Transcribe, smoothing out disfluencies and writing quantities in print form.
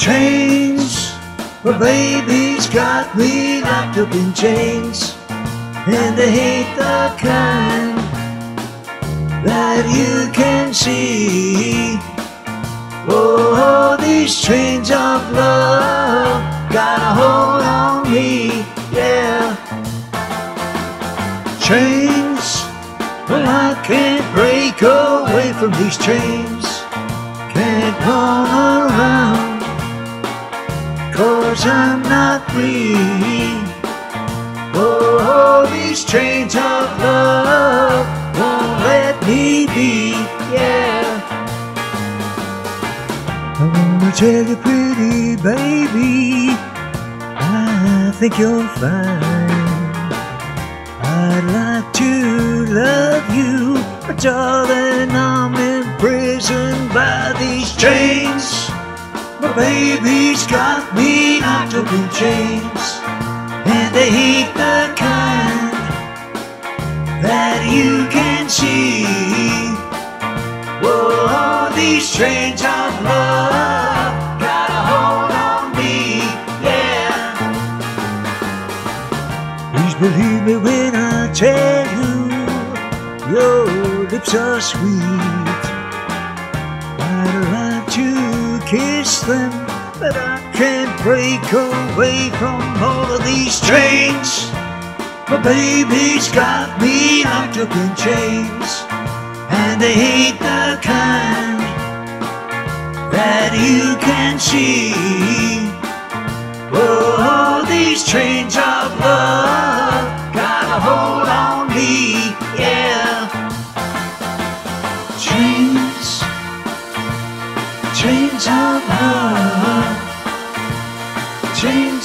Chains, my baby's got me locked up in chains, and they hate the kind that you can see. Oh, these chains of love got a hold on me, yeah. Chains, well, I can't break away from these chains, can't run around, 'cause I'm not free. Oh, these chains of love won't let me be, yeah. I wanna tell you, pretty baby, I think you're fine. I'd like to love you, but darling, I'm imprisoned by these chains. My baby's got me locked up in chains, and they hate the kind that you can see. Whoa, these chains of love got a hold on me, yeah. Please believe me when I tell you, your lips are sweet. I'd like to kiss them, but I can't break away from all of these chains. My baby's got me locked up in chains, and they hate the kind that you can see. Oh, these chains of love got a hold on me, yeah. Chains of love, chains.